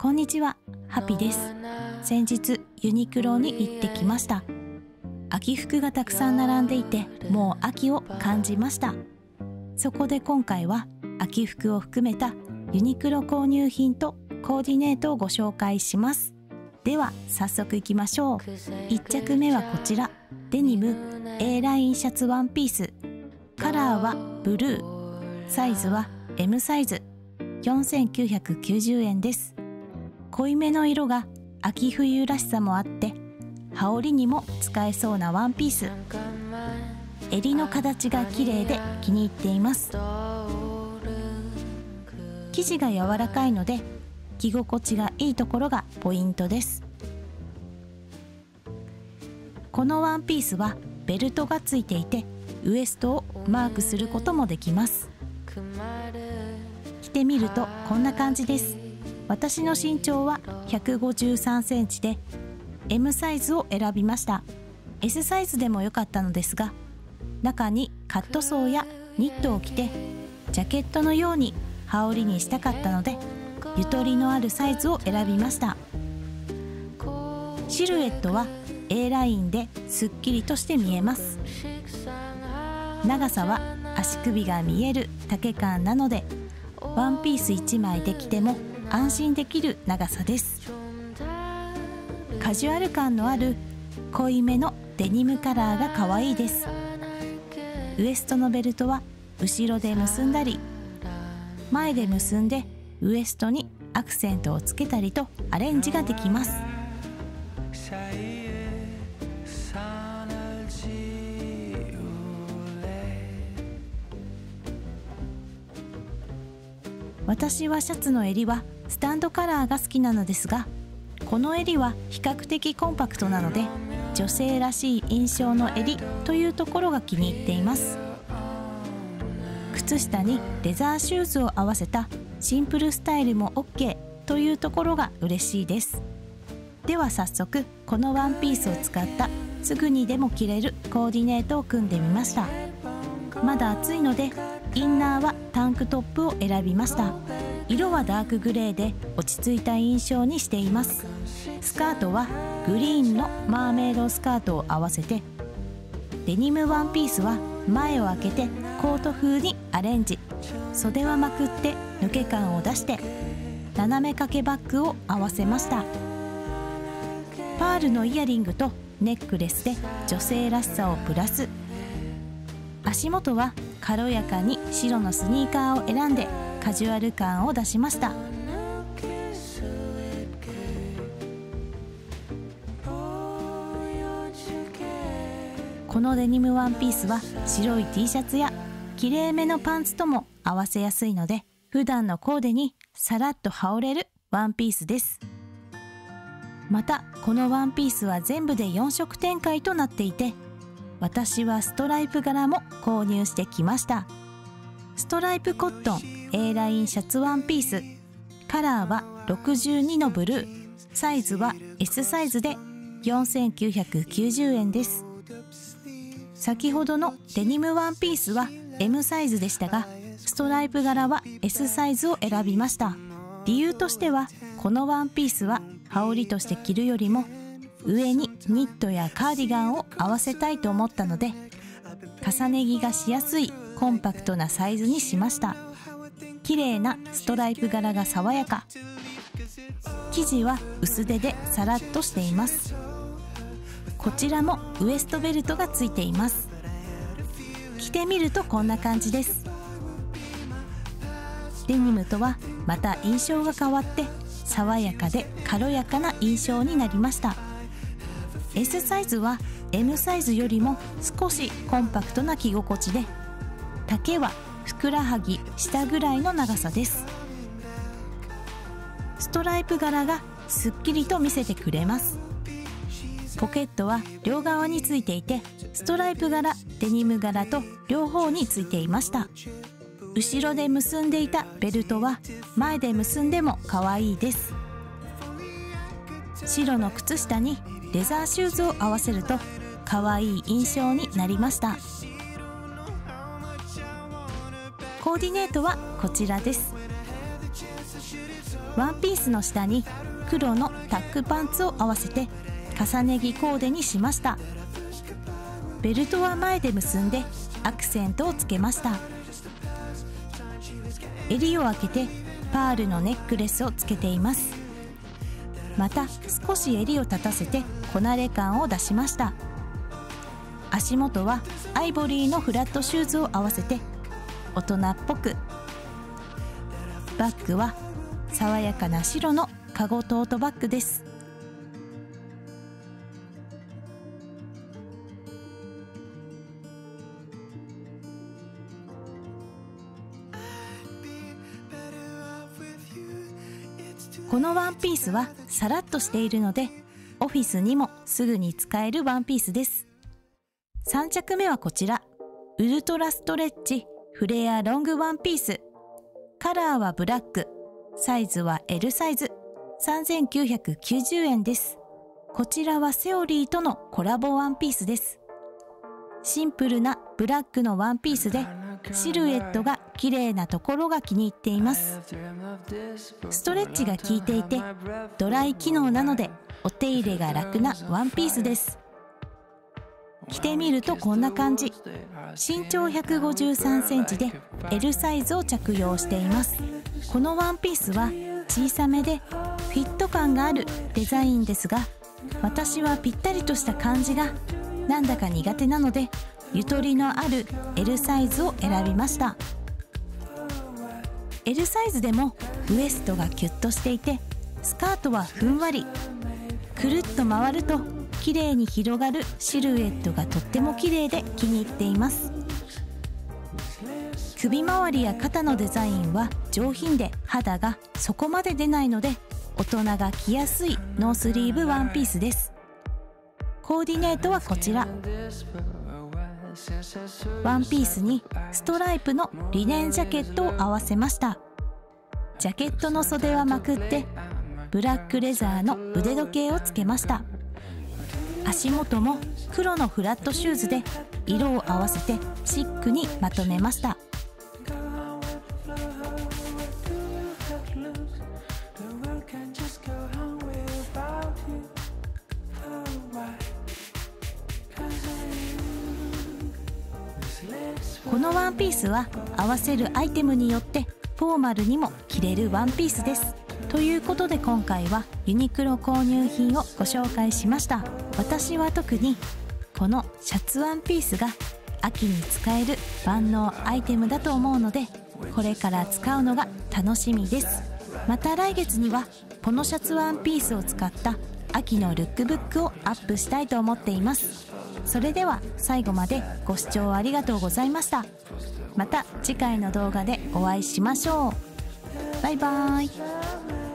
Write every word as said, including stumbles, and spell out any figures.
こんにちは、ハピです。先日ユニクロに行ってきました。秋服がたくさん並んでいて、もう秋を感じました。そこで今回は秋服を含めたユニクロ購入品とコーディネートをご紹介します。では早速いきましょう。いっ着目はこちら、デニム A ラインシャツワンピース、カラーはブルー、サイズは エム サイズ、よんせんきゅうひゃくきゅうじゅうえんです。濃いめの色が秋冬らしさもあって、羽織にも使えそうなワンピース。襟の形が綺麗で気に入っています。生地が柔らかいので着心地がいいところがポイントです。このワンピースはベルトがついていて、ウエストをマークすることもできます。着てみるとこんな感じです。私の身長はひゃくごじゅうさんセンチで エム サイズを選びました。 エス サイズでも良かったのですが、中にカットソーやニットを着てジャケットのように羽織にしたかったので、ゆとりのあるサイズを選びました。シルエットは A ラインですっきりとして見えます。長さは足首が見える丈感なので、ワンピースいちまいで着ても安心できる長さです。カジュアル感のある濃いめのデニムカラーが可愛いです。ウエストのベルトは後ろで結んだり、前で結んでウエストにアクセントをつけたりとアレンジができます。私はシャツの襟はスタンドカラーが好きなのですが、この襟は比較的コンパクトなので、女性らしい印象の襟というところが気に入っています。靴下にレザーシューズを合わせたシンプルスタイルも オーケー というところが嬉しいです。では早速このワンピースを使ったすぐにでも着れるコーディネートを組んでみました。まだ暑いのでインナーはタンクトップを選びました。色はダークグレーで落ち着いた印象にしています。スカートはグリーンのマーメイドスカートを合わせて、デニムワンピースは前を開けてコート風にアレンジ、袖はまくって抜け感を出して斜め掛けバッグを合わせました。パールのイヤリングとネックレスで女性らしさをプラス、足元は軽やかに白のスニーカーを選んでカジュアル感を出しました。このデニムワンピースは白い T シャツやきれいめのパンツとも合わせやすいので、普段のコーデにさらっと羽織れるワンピースです。またこのワンピースは全部でよんしょく展開となっていて、私はストライプ柄も購入してきました。ストライプコットン A ラインシャツワンピース、カラーはろくじゅうにのブルー、サイズは エス サイズでよんせんきゅうひゃくきゅうじゅうえんです。先ほどのデニムワンピースは エム サイズでしたが、ストライプ柄は エス サイズを選びました。理由としては、このワンピースは羽織として着るよりも上にニットやカーディガンを合わせたいと思ったので、重ね着がしやすいコンパクトなサイズにしました。綺麗なストライプ柄が爽やか。生地は薄手でさらっとしています。こちらもウエストベルトがついています。着てみるとこんな感じです。デニムとはまた印象が変わって、爽やかで軽やかな印象になりました。エス サイズは エム サイズよりも少しコンパクトな着心地で、丈はふくらはぎ下ぐらいの長さです。ストライプ柄がすっきりと見せてくれます。ポケットは両側についていて、ストライプ柄、デニム柄と両方についていました。後ろで結んでいたベルトは前で結んでも可愛いです。白の靴下にレザーシューズを合わせると可愛い印象になりました。コーディネートはこちらです。ワンピースの下に黒のタックパンツを合わせて重ね着コーデにしました。ベルトは前で結んでアクセントをつけました。襟を開けてパールのネックレスをつけています。また少し襟を立たせてこなれ感を出しました。足元はアイボリーのフラットシューズを合わせて大人っぽく、バッグは爽やかな白のカゴトートバッグです。このワンピースはさらっとしているのでオフィスにもすぐに使えるワンピースです。さん着目はこちら、ウルトラストレッチフレアロングワンピース。カラーはブラック、サイズは エル サイズ、さんぜんきゅうひゃくきゅうじゅうえんです。こちらはセオリーとのコラボワンピースです。シンプルなブラックのワンピースでシルエットが綺麗なところが気に入っています。ストレッチが効いていてドライ機能なのでお手入れが楽なワンピースです。着てみるとこんな感じ。身長ひゃくごじゅうさんセンチで エル サイズを着用しています。このワンピースは小さめでフィット感があるデザインですが、私はぴったりとした感じがなんだか苦手なのでゆとりのある エル サイズを選びました。 エル サイズでもウエストがキュッとしていてスカートはふんわりくるっと回ると綺麗に広がるシルエットがとっても綺麗で気に入っています。首周りや肩のデザインは上品で肌がそこまで出ないので大人が着やすいノースリーブワンピースです。コーディネートはこちら、ワンピースにストライプのリネンジャケットを合わせました。ジャケットの袖はまくってブラックレザーの腕時計をつけました。足元も黒のフラットシューズで色を合わせてシックにまとめました。このワンピースは合わせるアイテムによってフォーマルにも着れるワンピースです。ということで今回はユニクロ購入品をご紹介しました。私は特にこのシャツワンピースが秋に使える万能アイテムだと思うので、これから使うのが楽しみです。また来月にはこのシャツワンピースを使った秋のルックブックをアップしたいと思っています。それでは最後までご視聴ありがとうございました。また次回の動画でお会いしましょう。バイバーイ。